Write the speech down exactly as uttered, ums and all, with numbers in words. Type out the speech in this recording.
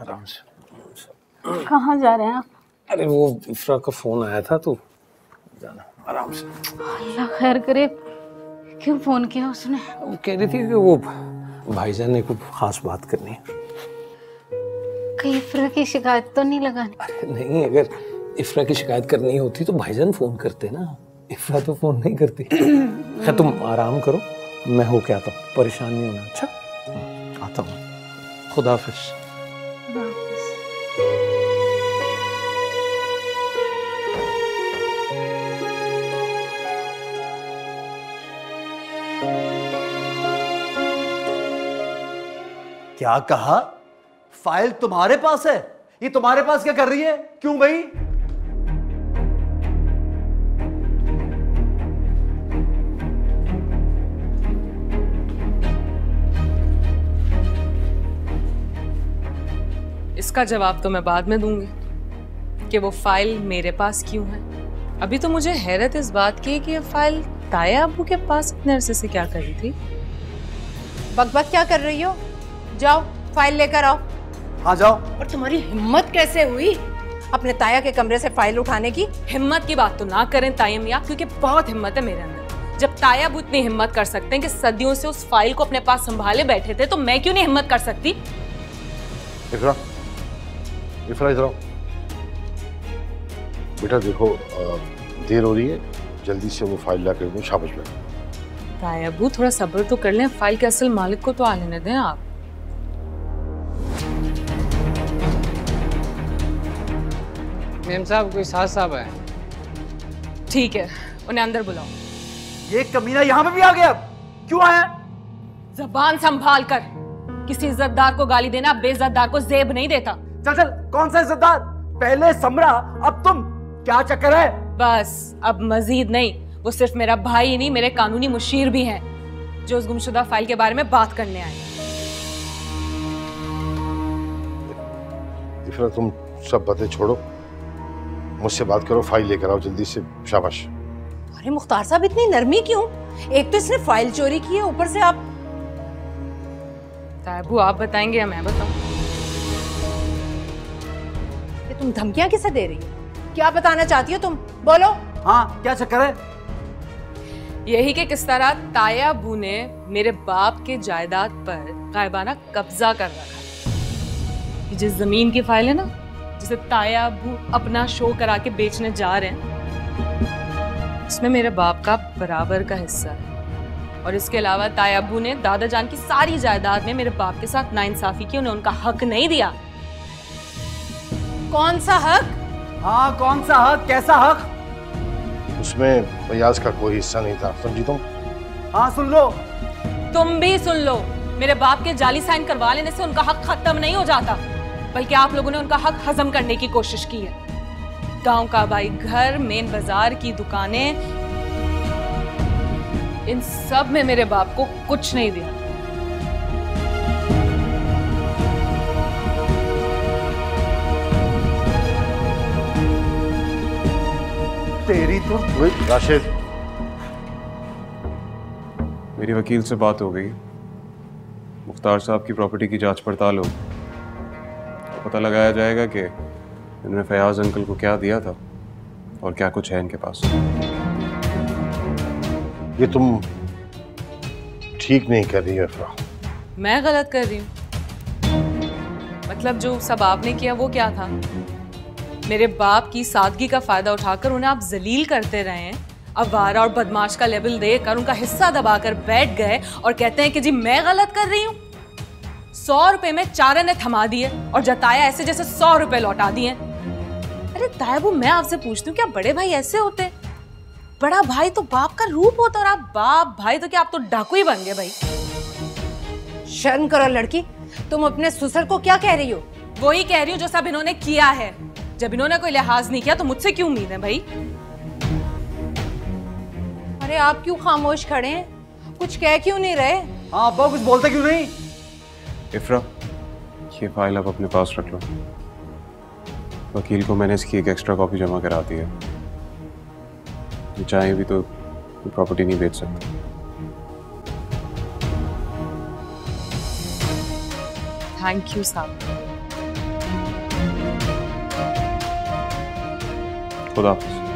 आराम से। कहाँ जा रहे हैं आप? अरे वो इफ्रा का फोन आया था तो जाना आराम से। अल्लाह खैर करे, क्यों फोन किया उसने? वो कह रही थी कि वो भाईजान ने कुछ खास बात करनी है। कहीं इफ्रा की शिकायत तो नहीं लगानी? अरे नहीं, अगर इफ्रा की शिकायत करनी होती तो भाईजान फोन करते ना, इफ्रा तो फोन नहीं करती। खैर तुम आराम करो, मैं होके आता हूँ, परेशान नहीं होना। अच्छा आता हूँ, खुदा हाफिज़। क्या कहा? फाइल तुम्हारे पास है? ये तुम्हारे पास क्या कर रही है? क्यों भाई? इसका जवाब तो मैं बाद में दूंगी कि वो फाइल मेरे पास क्यों है। अभी तो मुझे हैरत इस बात की कि ये फाइल ताया अबू के पास इतने अरसे से क्या कर रही थी। बकबक क्या कर रही हो? जाओ फाइल लेकर आओ। हाँ जाओ। और तुम्हारी हिम्मत कैसे हुई अपने ताया के कमरे से फाइल उठाने की? हिम्मत की बात तो ना करें ताया मियां, क्योंकि बहुत हिम्मत है मेरे अंदर। जब ताया अबू इतनी हिम्मत कर सकते हैं कि सदियों से उस फाइल को अपने पास संभाले बैठे थे, तो मैं क्यों नहीं हिम्मत कर सकती? इफ्रा, इफ्रा इधर आओ। बेटा देखो देर हो रही है, जल्दी से वो फाइल ला कर दो। शाबाश बेटा। ताया अबू थोड़ा सब्र तो कर लें, फाइल के असल मालिक को तो आ लेने दें आप। मेम साहब कोई साथ साहब है। ठीक है उन्हें अंदर बुलाओ। ये कमीना यहाँ पे भी आ गया? क्यों आया? जबान संभाल कर, किसी इज्जतदार को गाली देना बेइज्जतदार को जेब नहीं देता। चल चल, कौन सा इज्जतदार? पहले समरा अब तुम, क्या चक्कर है? बस अब मजीद नहीं। वो सिर्फ मेरा भाई ही नहीं मेरे कानूनी मुशीर भी हैं, जो उस गुमशुदा फाइल के बारे में बात करने आए। इफ्रा तुम सब बातें छोड़ो, मुझसे बात करो, फाइल लेकर आओ जल्दी से। शाबाश। अरे मुख्तार साहब इतनी नरमी क्यों? एक तो इसने फाइल चोरी की है, ऊपर से आप। ताबू आप बताएंगे या मैं बताऊं? ये तुम धमकियां किसे दे रही हो? क्या बताना चाहती हो तुम? बोलो। हाँ क्या चक्कर है? यही कि किस तरह ताया अबू ने मेरे बाप के जायदाद पर गायबाना कब्जा कर रखा है। जिस जमीन की फाइल है ना, जिसे ताया अबू अपना शो करा के बेचने जा रहे हैं, इसमें मेरे बाप का बराबर का हिस्सा है। और इसके अलावा ताया अबू ने दादा जान की सारी जायदाद में मेरे बाप के साथ नाइंसाफी की, उन्हें उनका हक नहीं दिया। कौन सा हक? हाँ कौन सा हक? कैसा हक? उसमें फयाज का कोई हिस्सा नहीं था, समझी तुम? हाँ सुन लो, तुम भी सुन लो, मेरे बाप के जाली साइन करवा लेने से उनका हक खत्म नहीं हो जाता, बल्कि आप लोगों ने उनका हक हजम करने की कोशिश की है। गांव का आबाई घर, मेन बाजार की दुकानें, इन सब में मेरे बाप को कुछ नहीं दिया। तेरी तो राशिद। मेरी वकील से बात हो गई, मुख्तार साहब की प्रॉपर्टी की जांच पड़ताल होगी, पता लगाया जाएगा कि इन्होंने फयाज अंकल को क्या दिया था और क्या कुछ है इनके पास। ये तुम ठीक नहीं कर रही हो इफ्रा। मैं गलत कर रही हूँ? मतलब जो सब आपने किया वो क्या था? मेरे बाप की सादगी का फायदा उठाकर उन्हें आप जलील करते रहे हैं, आवारा और बदमाश का लेबल देकर उनका हिस्सा दबाकर बैठ गए और कहते हैं कि जी मैं गलत कर रही हूँ। सौ रुपए में चारे ने थमा दिए और जताया ऐसे जैसे सौ रुपए लौटा दिए। अरे तायाबू मैं आपसे पूछती हूँ, क्या बड़े भाई ऐसे होते? बड़ा भाई तो बाप का रूप होता, और आप बाप भाई तो क्या, आप तो डाकू ही बन गए भाई। शर्म करो लड़की, तुम अपने ससुर को क्या कह रही हो? वही कह रही हूँ जो सब इन्होंने किया है। जब इन्होंने कोई लिहाज नहीं किया तो मुझसे क्यों उम्मीद है भाई? अरे आप क्यों खामोश खड़े हैं? कुछ कह क्यों नहीं रहे? हाँ अब्बा कुछ बोलते क्यों नहीं? इफ्रा ये फाइल आप अपने पास रख लो, वकील को मैंने इसकी एक एक्स्ट्रा कॉपी जमा करा दी है। चाहे भी तो प्रॉपर्टी नहीं बेच सकते। थैंक यू साहब। खुदा हाफिज़।